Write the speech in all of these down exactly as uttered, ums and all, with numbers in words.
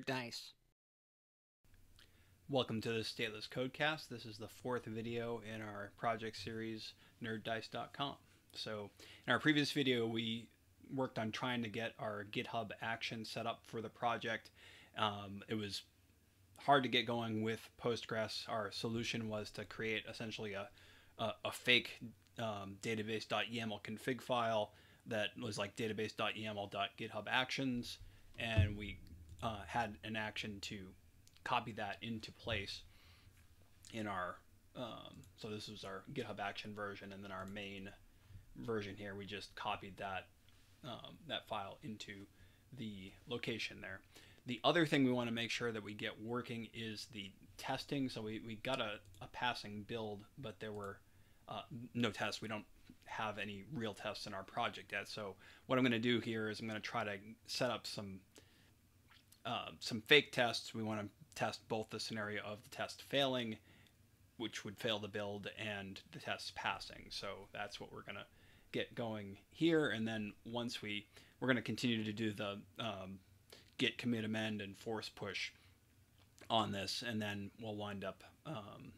Nerd Dice. Welcome to the Stateless Codecast. This is the fourth video in our project series, nerd dice dot com. So in our previous video, we worked on trying to get our GitHub action set up for the project. Um, it was hard to get going with Postgres. Our solution was to create essentially a, a, a fake um, database.yaml config file that was like database.yaml.github actions, and we uh, had an action to copy that into place in our, um, so this was our GitHub action version, and then our main version here, we just copied that um, that file into the location there. The other thing we want to make sure that we get working is the testing. So we, we got a, a passing build, but there were uh, no tests. We don't have any real tests in our project yet. So what I'm going to do here is I'm going to try to set up some uh, some fake tests. We want to test both the scenario of the test failing, which would fail the build, and the tests passing. So that's what we're going to get going here. And then once we, we're going to continue to do the um, git commit amend and force push on this. And then we'll wind up, um,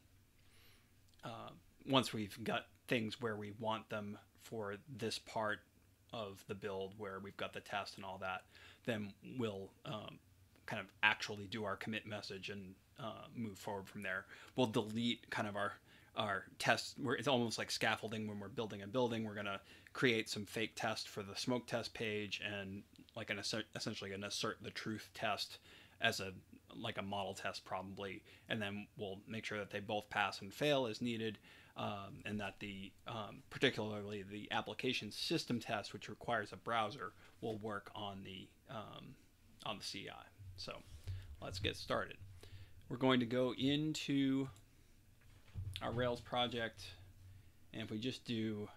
uh, once we've got things where we want them for this part of the build, where we've got the test and all that, then we'll um, kind of actually do our commit message and uh, move forward from there. We'll delete kind of our our tests. We're, it's almost like scaffolding when we're building a building. We're going to create some fake test for the smoke test page, and like an assert, essentially an assert the truth test as a like a model test probably, and then we'll make sure that they both pass and fail as needed, um, and that the um, particularly the application system test, which requires a browser, will work on the um, on the C I. So let's get started. We're going to go into our Rails project, and if we just do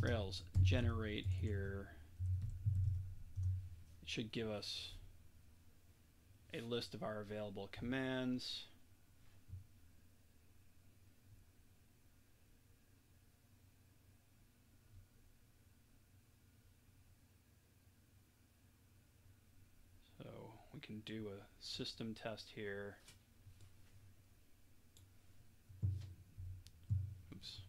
Rails generate here, it should give us a list of our available commands. So we can do a system test here. Oops.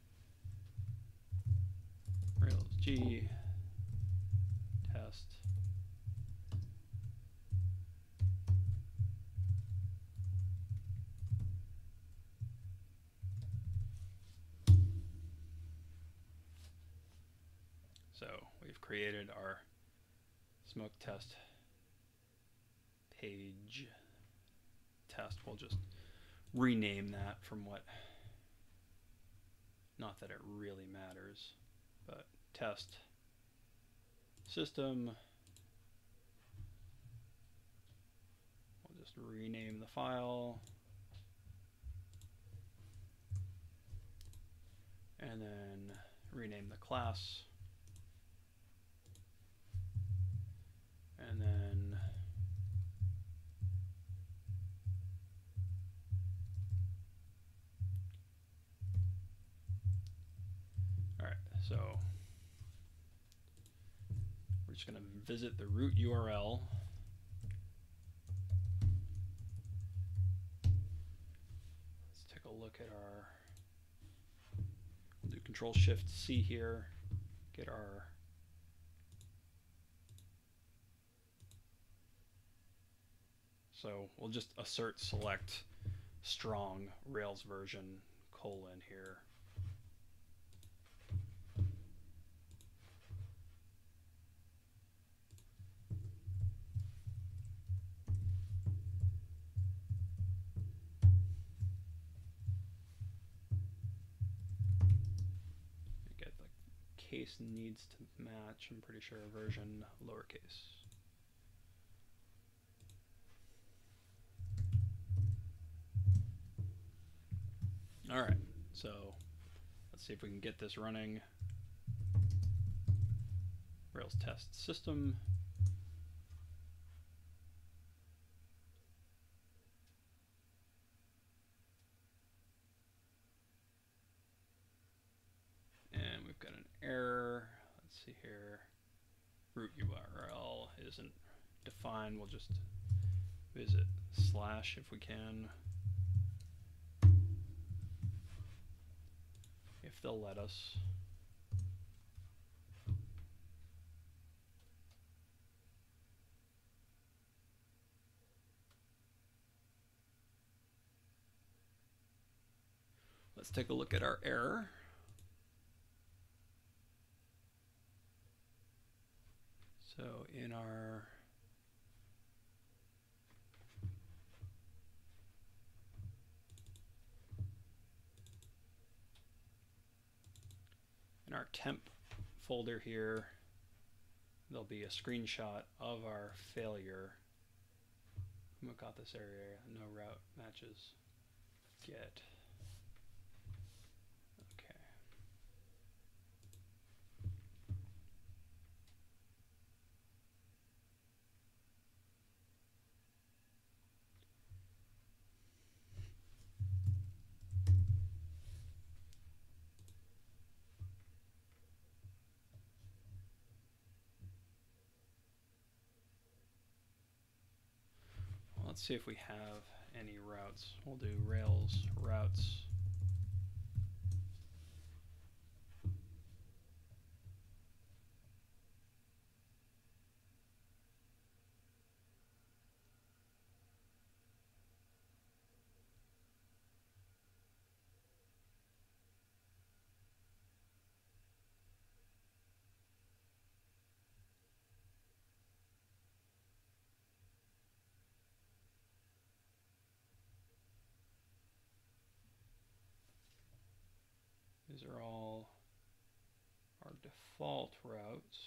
Rails G test. So we've created our smoke test page test. We'll just rename that from what, not that it really matters, but test system. We'll just rename the file. And then rename the class. And then all right, so we're just going to visit the root U R L, let's take a look at our, we'll do Control Shift C here, get our so we'll just assert select strong Rails version colon here. I get the case needs to match, I'm pretty sure, version lowercase. All right, so let's see if we can get this running. Rails test system. And we've got an error. Let's see here. Root U R L isn't defined. We'll just is it? Slash if we can. If they'll let us. Let's take a look at our error. So in our in our temp folder here, there'll be a screenshot of our failure. I'm gonna call this area no route matches get. Let's see if we have any routes. We'll do Rails routes. These are all our default routes.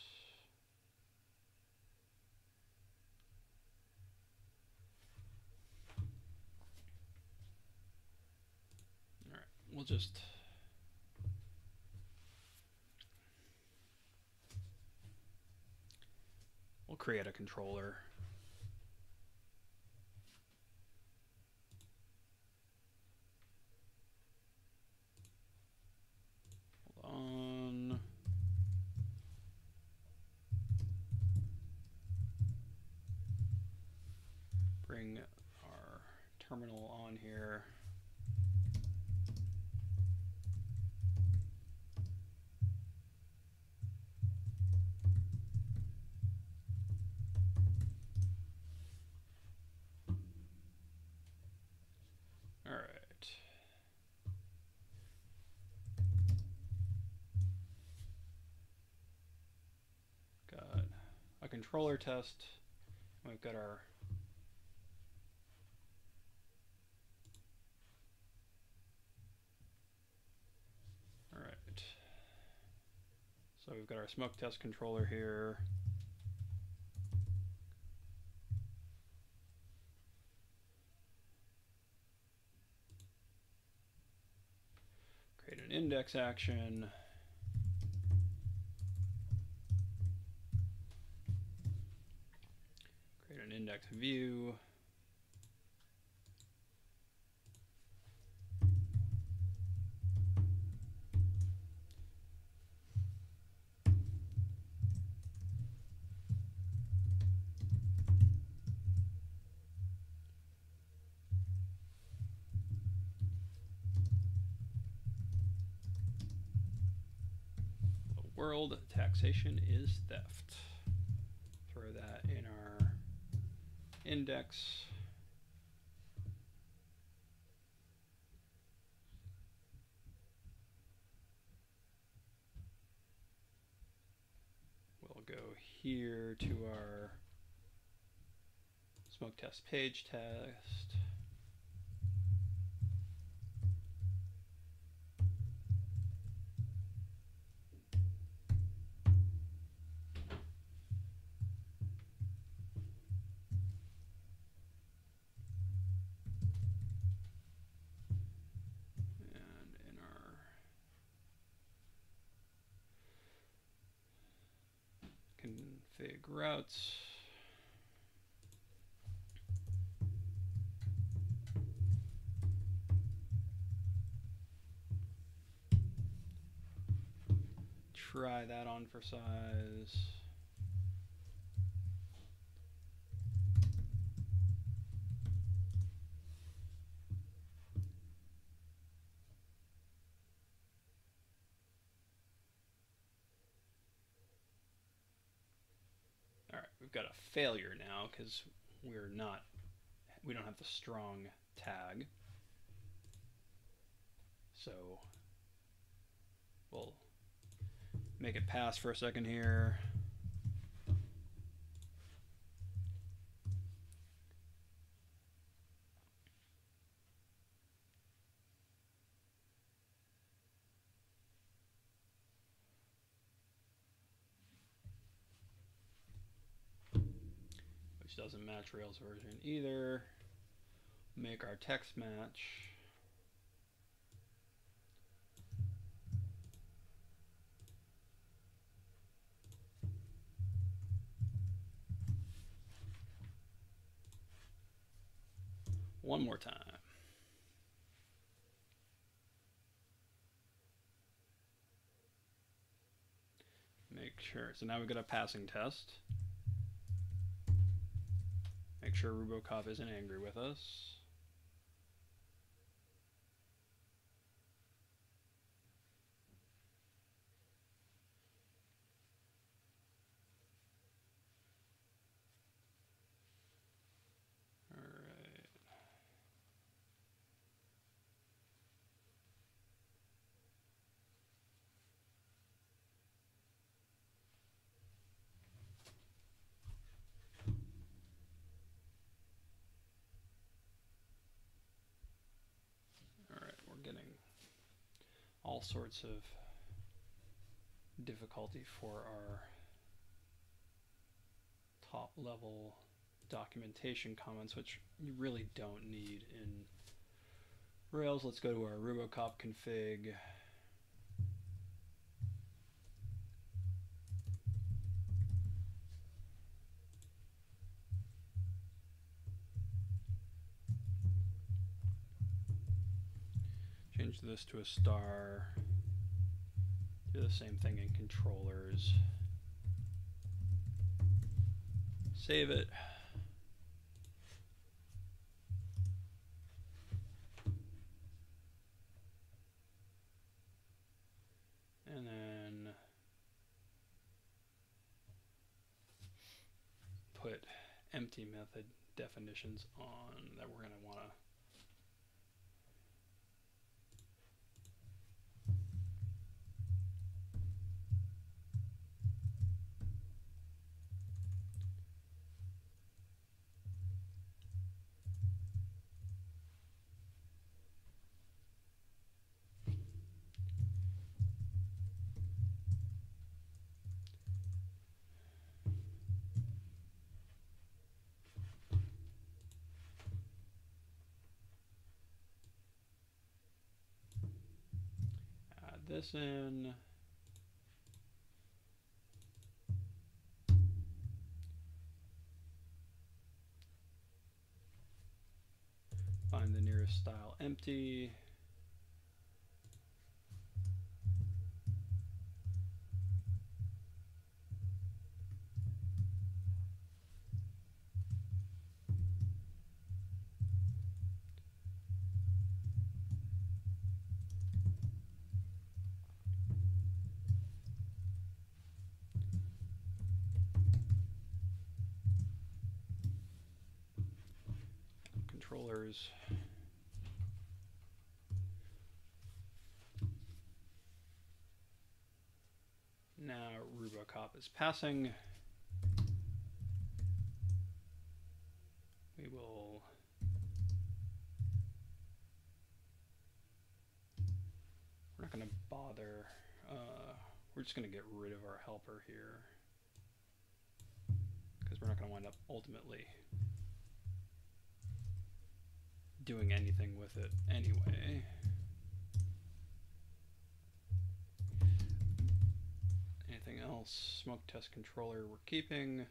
All right, we'll just we'll create a controller. On bring our terminal on here. Controller test. We've got our all right. So we've got our smoke test controller here. Create an index action. Index view. The world taxation is theft. Throw that in our index. We'll go here to our smoke test page test. Config routes. Try that on for size. we've got a failure now because we're not, we don't have the strong tag. So we'll make it pass for a second here. Which doesn't match Rails version either. Make our text match. One more time. Make sure. So now we've got a passing test. Make sure RuboCop isn't angry with us. All sorts of difficulty for our top level documentation comments, which you really don't need in Rails. Let's go to our RuboCop config. Change this to a star, do the same thing in controllers, save it. And then put empty method definitions on that we're going to want to this in. Find the nearest style empty. Controllers. Now RuboCop is passing. We will we're not going to bother. Uh, we're just going to get rid of our helper here because we're not going to wind up ultimately doing anything with it anyway. Anything else? Smoke test controller we're keeping.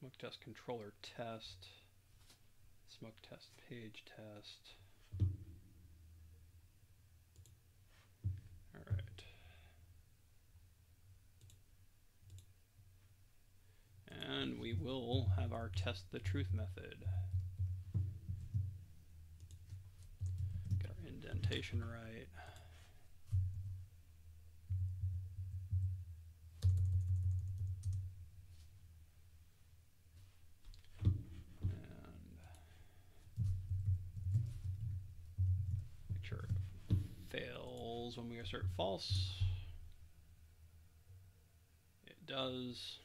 Smoke test controller test. Smoke test page test. All right. And we will have our test the truth method. Get our indentation right. fails when we assert false. It does.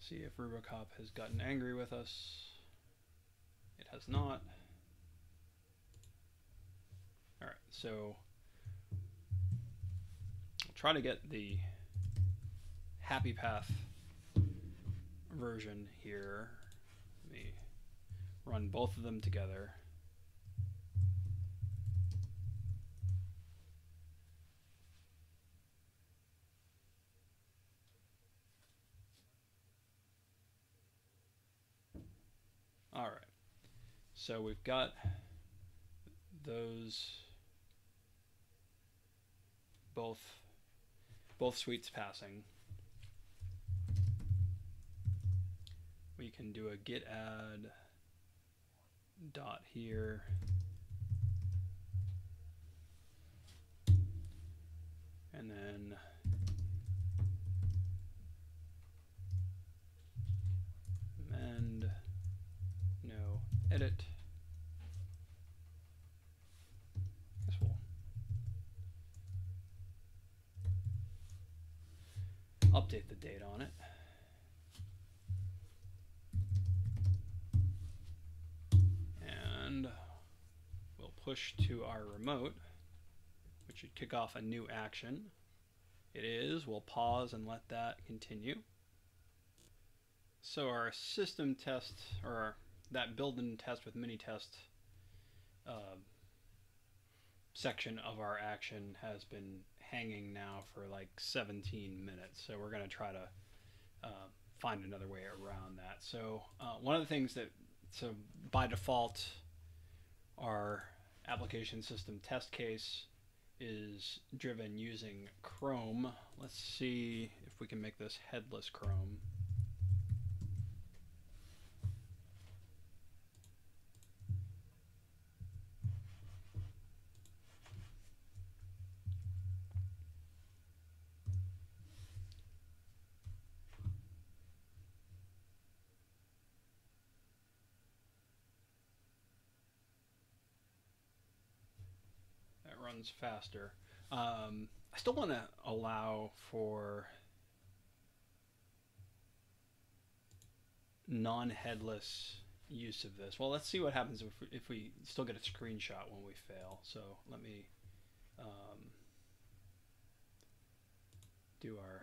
See if RuboCop has gotten angry with us. It has not. All right, so I'll try to get the happy path version here. Let me run both of them together. All right, so we've got those both both suites passing. We can do a git add dot here, and then mend no edit. Guess we'll update the date on it. We'll push to our remote, which should kick off a new action. It is. We'll pause and let that continue. So our system test, or our, that build-in test with mini-test uh, section of our action has been hanging now for like seventeen minutes. So we're going to try to uh, find another way around that. So uh, one of the things that, so by default, our application system test case is driven using Chrome. Let's see if we can make this headless Chrome. Faster. Um, I still want to allow for non-headless use of this. Well, let's see what happens if we, if we still get a screenshot when we fail. So let me um, do our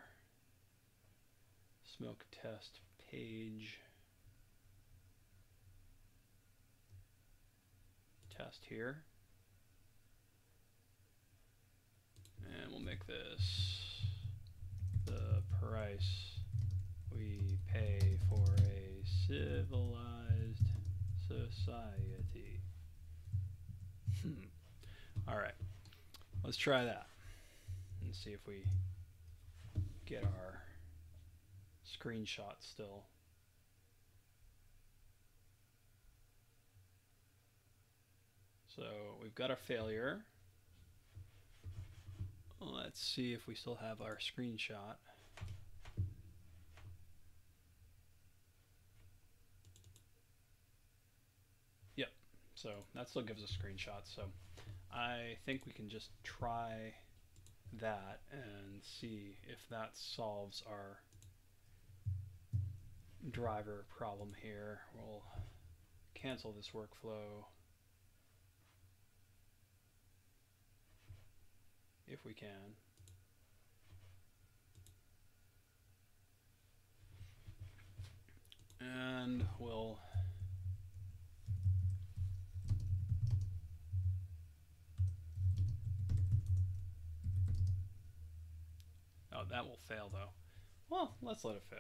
smoke test page test here. And we'll make this the price we pay for a civilized society. Hmm. All right, let's try that and see if we get our screenshot still. So we've got a failure. Let's see if we still have our screenshot. Yep, so that still gives us a screenshot. So I think we can just try that and see if that solves our driver problem here. We'll cancel this workflow. If we can. And we'll oh, that will fail though. Well, let's let it fail.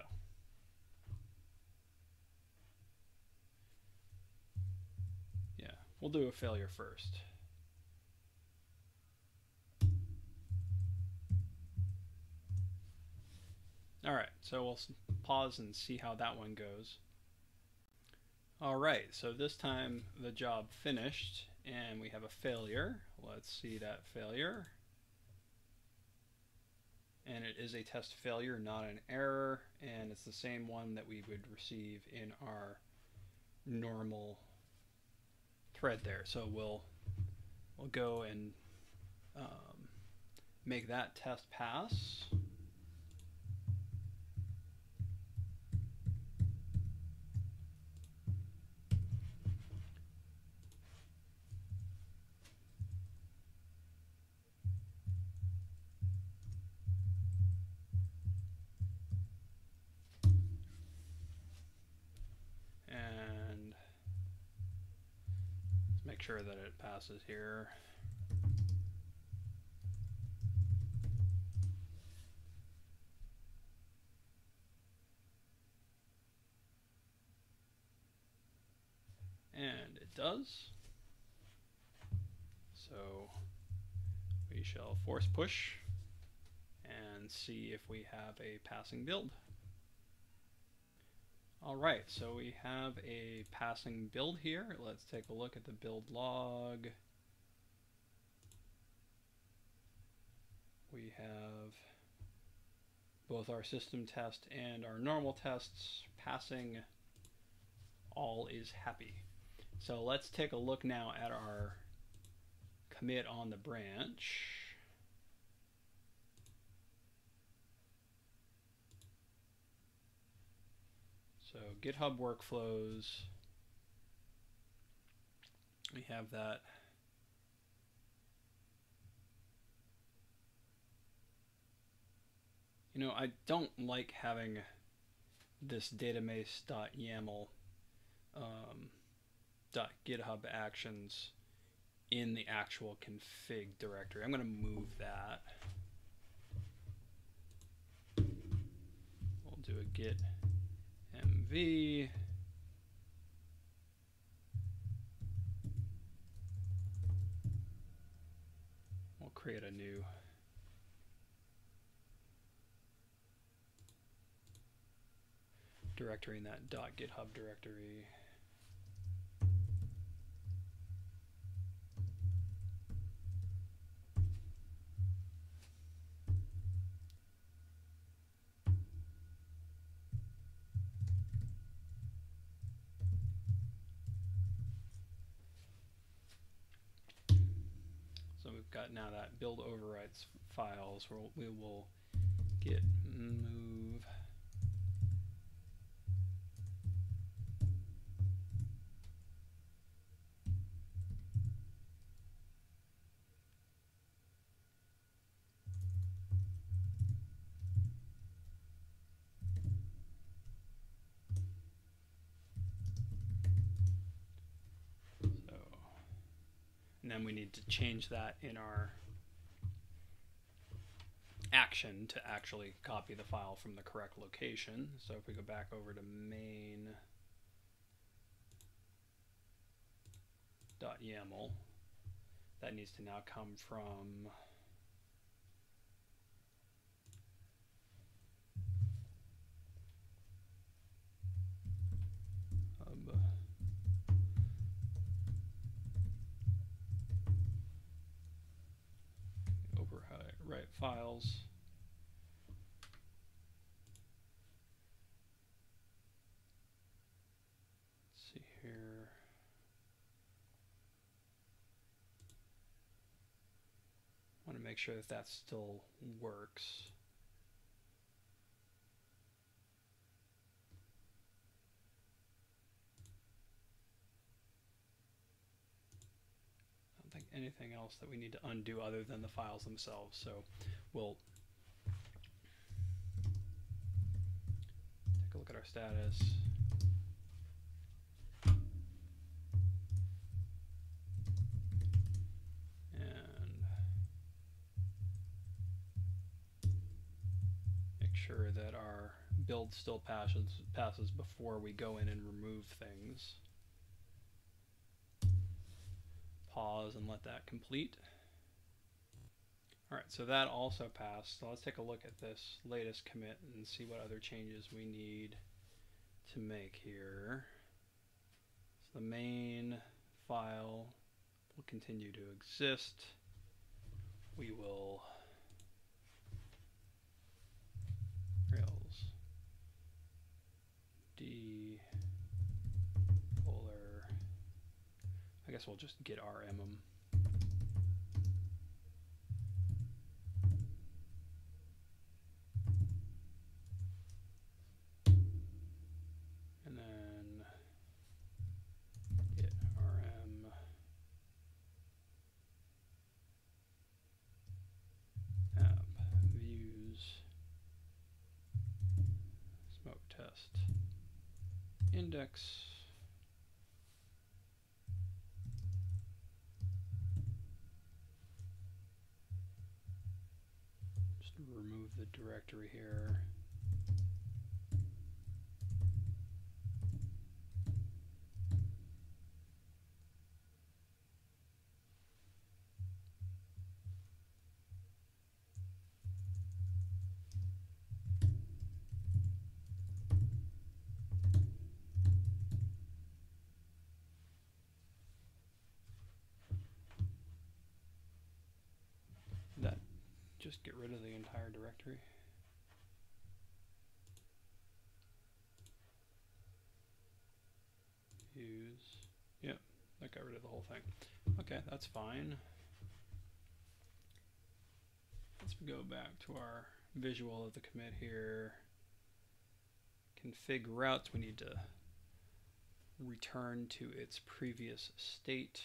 Yeah, we'll do a failure first. All right, so we'll pause and see how that one goes. All right, so this time the job finished and we have a failure. Let's see that failure. And it is a test failure, not an error. And it's the same one that we would receive in our normal thread there. So we'll we'll go and um, make that test pass. Sure that it passes here. And it does. So we shall force push and see if we have a passing build. All right, so we have a passing build here. Let's take a look at the build log. We have both our system test and our normal tests passing. All is happy. So let's take a look now at our commit on the branch. So GitHub workflows, we have that. You know, I don't like having this database.yaml, um, .github actions in the actual config directory. I'm going to move that. We'll do a git mv we'll create a new directory in that .github directory. Got now that build overwrites files where we will git move And then we need to change that in our action to actually copy the file from the correct location. So if we go back over to main.yaml, that needs to now come from files. Let's see here. I want to make sure that that still works. Anything else that we need to undo other than the files themselves. So we'll take a look at our status. And make sure that our build still passes, passes before we go in and remove things. Pause and let that complete. All right, so that also passed. So let's take a look at this latest commit and see what other changes we need to make here. So the main file will continue to exist. We will Rails D. I I guess we'll just git rmm. Index. Just remove the directory here. Just get rid of the entire directory. Use, yep, that got rid of the whole thing. Okay, that's fine. Let's go back to our visual of the commit here. Config routes, we need to return to its previous state.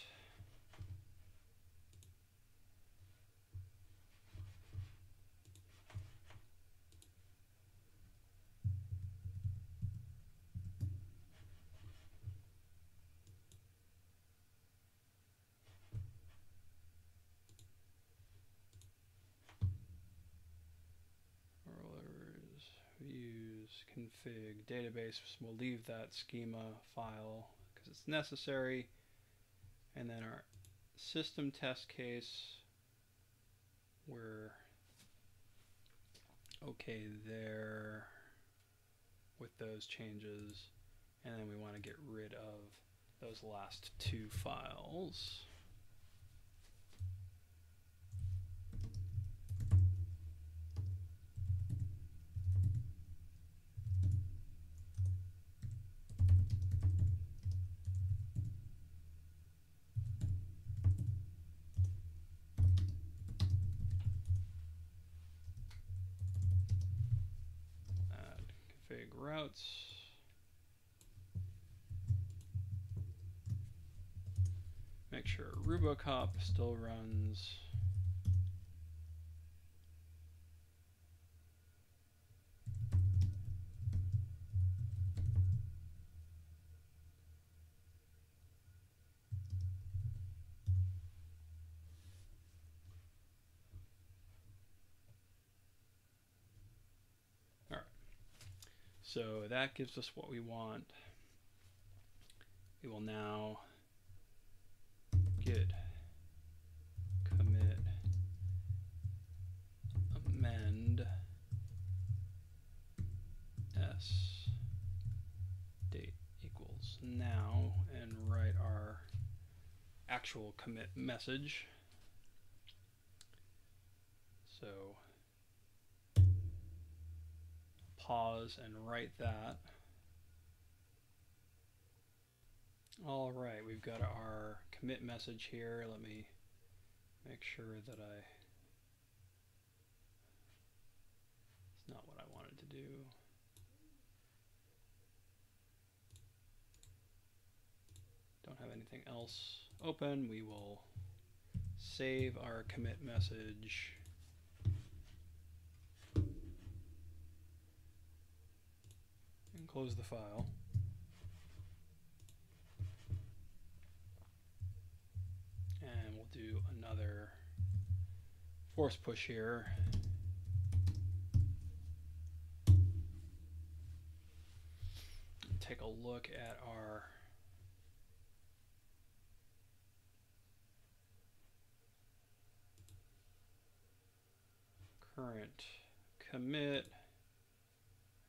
Config database, so we'll leave that schema file because it's necessary. And then our system test case, we're okay there with those changes. And then we want to get rid of those last two files. Routes. Make sure RuboCop still runs. So that gives us what we want. We will now git commit amend s date equals now and write our actual commit message. So pause and write that. All right, we've got our commit message here. Let me make sure that I, it's not what I wanted to do. Don't have anything else open. We will save our commit message. Close the file. And we'll do another force push here. Take a look at our current commit.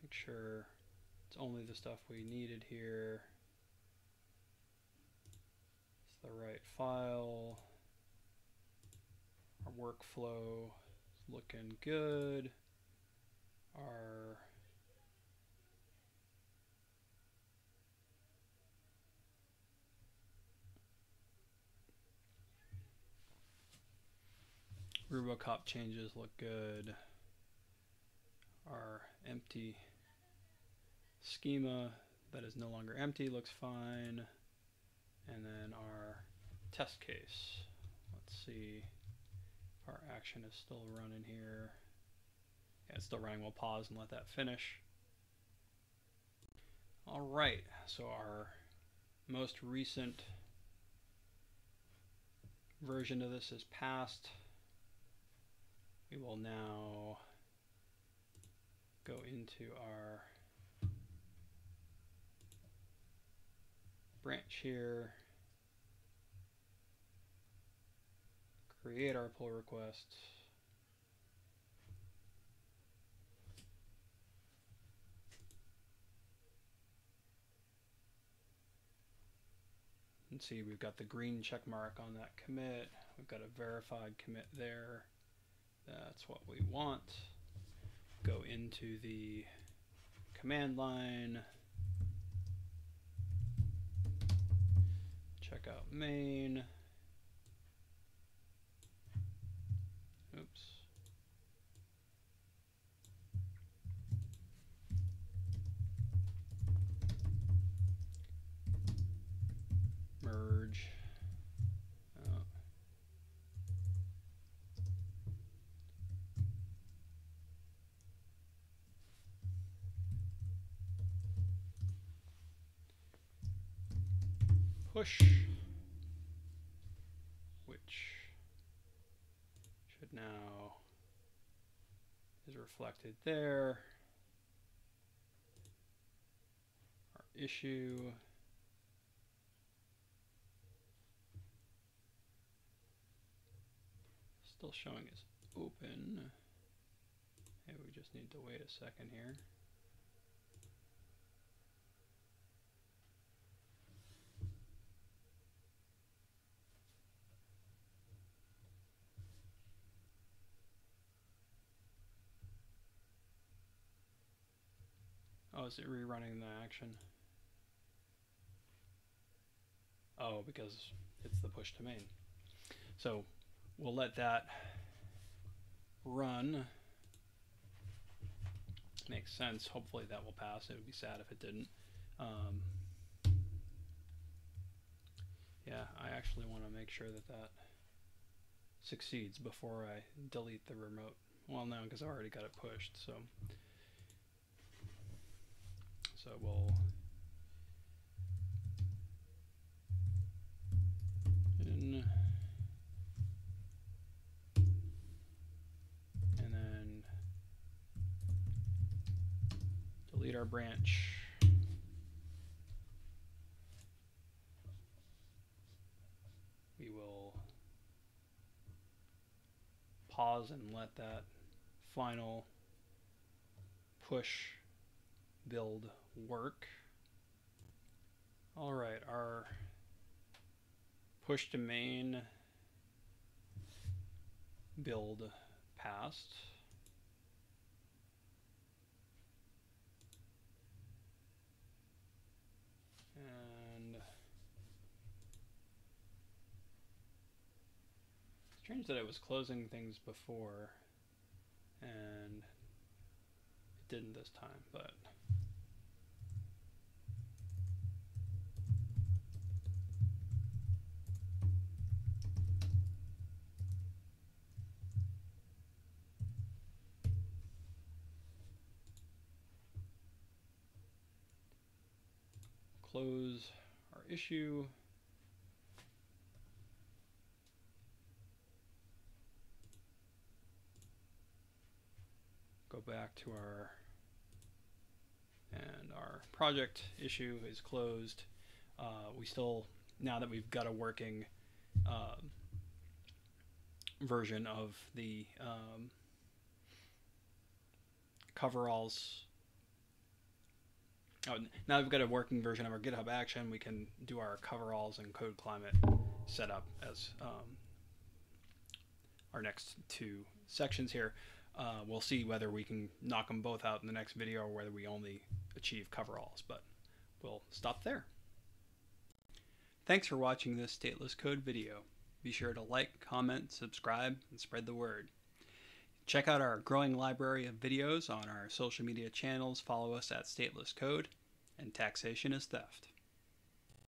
Make sure only the stuff we needed here. It's the right file. Our workflow is looking good. Our RuboCop changes look good. Our empty schema that is no longer empty looks fine. And then our test case. Let's see if our action is still running here. Yeah, it's still running. We'll pause and let that finish. All right, so our most recent version of this is passed. We will now go into our branch here, create our pull request, and see we've got the green check mark on that commit. We've got a verified commit there. That's what we want. Go into the command line, check out main. Oops. Merge. Oh. Push, which should now is reflected there. Our issue. Still showing it's open. Maybe we just need to wait a second here. Oh, is it rerunning the action? Oh, because it's the push to main. So we'll let that run. Makes sense. Hopefully that will pass. It would be sad if it didn't. Um, yeah, I actually want to make sure that that succeeds before I delete the remote. Well, no, because I already got it pushed. So, so we'll in. Delete our branch. We will pause and let that final push build work. All right, our push to main build passed. Strange that I was closing things before and it didn't this time, but close our issue. Go back to our, and our project issue is closed. Uh, we still, now that we've got a working uh, version of the um, coveralls, oh, now that we've got a working version of our GitHub action, we can do our coveralls and code climate setup as um, our next two sections here. Uh, we'll see whether we can knock them both out in the next video or whether we only achieve coveralls, but we'll stop there. Thanks for watching this Stateless Code video. Be sure to like, comment, subscribe, and spread the word. Check out our growing library of videos on our social media channels, follow us at Stateless Code, and Taxation is Theft.